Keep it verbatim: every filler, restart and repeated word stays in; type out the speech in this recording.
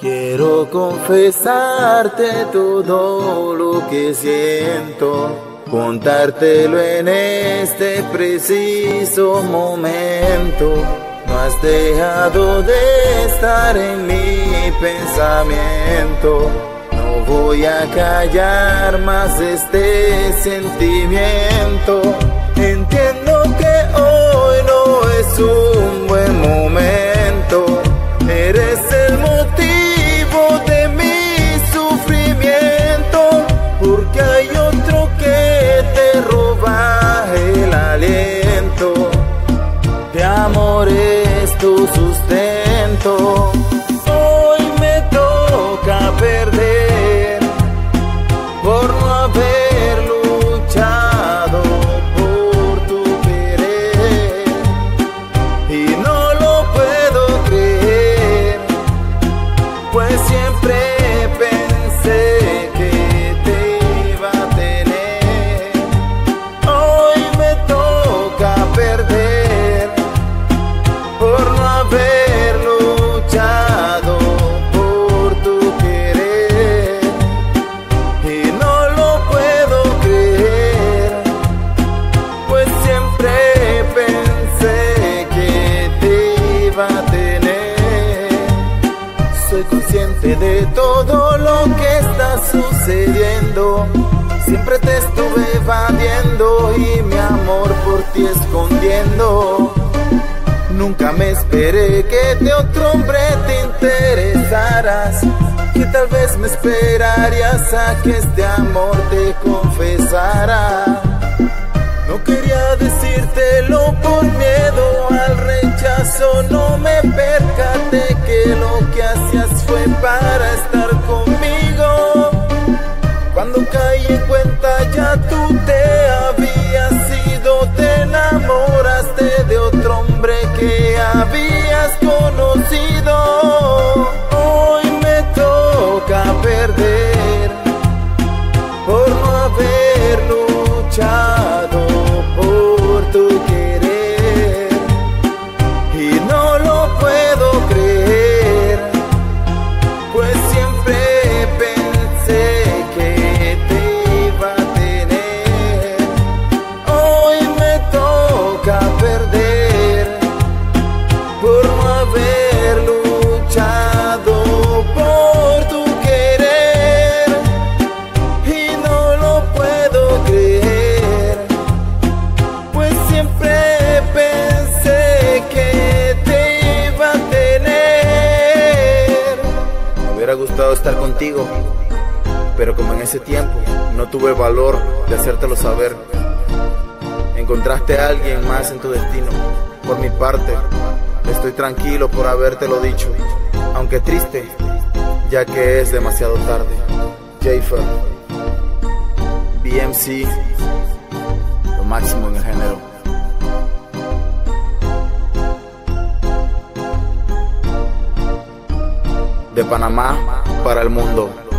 Quiero confesarte todo lo que siento, contártelo en este preciso momento. No has dejado de estar en mi pensamiento. No voy a callar más este sentimiento. Entiendo que hoy no es un buen momento. Eres el motivo de mi sufrimiento, porque hay otro que te roba el aliento. De amor es tu sustento. Hoy me toca perder por no haber luchado por tu querer, y no lo puedo creer, pues siempre pensé que te iba a tener. Hoy me toca perder por no haber luchado por tu querer, y no lo puedo creer, pues siempre pensé que te iba a tener. Soy consciente de todo lo que está sucediendo. Siempre te estuve evadiendo y mi amor por ti escondiendo. Nunca me esperé que de otro hombre te interesaras, que tal vez me esperarías a que este amor te confesara. No quería decírtelo por miedo al rechazo, no me percaté que lo que hacías fue para estar conmigo. Cuando caí en cuenta ya tú te habías ido, te enamoraste de otro hombre que habías conocido. Hoy me toca perder por no haber luchado por tu querer, y no lo puedo creer, pues siempre pensé que te iba a tener. Hoy me toca perder por no haber luchado por tu querer, y no lo puedo creer, pues siempre pensé que te iba a tener. Me hubiera gustado estar contigo, pero como en ese tiempo no tuve valor de hacértelo saber, encontraste a alguien más en tu destino. Por mi parte, estoy tranquilo por habértelo dicho, aunque triste, ya que es demasiado tarde. J-Fer B M C, lo máximo en el género. De Panamá para el mundo.